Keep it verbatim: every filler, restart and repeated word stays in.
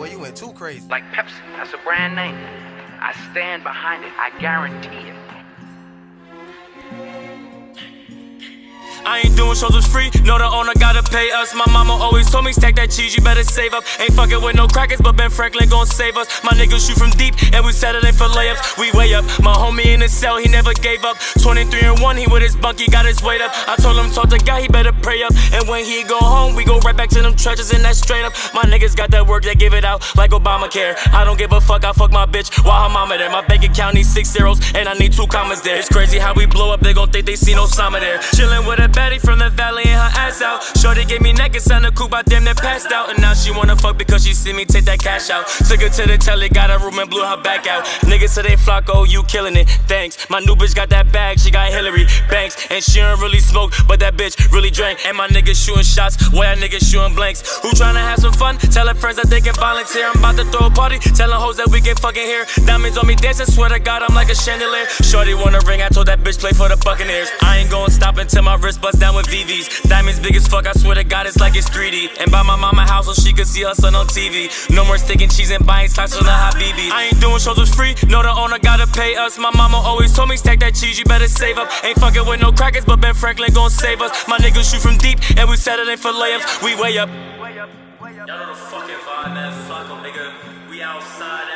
Boy, you went too crazy. Like Pepsi, that's a brand name. I stand behind it, I guarantee it. I ain't doing shows, it's free, no the owner gotta pay us. My mama always told me, stack that cheese, you better save up. Ain't fucking with no crackers, but Ben Franklin gon' save us. My niggas shoot from deep, and we settling for layups. We way up, my homie in the cell, he never gave up. Twenty-three and one, he with his bunk, he got his weight up. I told him, talk to God, he better pray up. And when he go home, we go right back to them trenches, and that's straight up. My niggas got that work, they give it out, like Obamacare. I don't give a fuck, I fuck my bitch, while her mama there. My bank account needs six zeros, and I need two commas there. It's crazy how we blow up, they gon' think they see no Osama there. Chillin' with a baddie from the valley and her ass out. Shorty gave me neck inside the coupe, I damn near passed out. And now she wanna fuck because she see me take that cash out. Took her to the telly, got her room and blew her back out. Niggas say they flock, oh you killing it, thanks. My new bitch got that bag, she got Hillary Banks. And she don't really smoke, but that bitch really drank. And my niggas shooting shots, boy that niggas shooting blanks. Who tryna have some fun? Tell her friends that they can volunteer. I'm about to throw a party, telling hoes that we can fucking hear. Diamonds on me dancing, swear to God I'm like a chandelier. Shorty wanna ring, I told that bitch play for the Buccaneers. I ain't gonna stop until my wrist bust down with V Vs. Diamonds big as fuck, I swear to God it's like it's three D. And buy my mama house so she could see her son on T V. No more sticking cheese and buying socks from the Habibi. I ain't doing shows, it's free, no the owner gotta pay us. My mama always told me, stack that cheese, you better save up. Ain't fucking with no crackers, but Ben Franklin gon' save us. My niggas shoot from deep, and we settling for layups. We way up. Y'all know the fucking vibe, man, fuck 'em, nigga. We outside.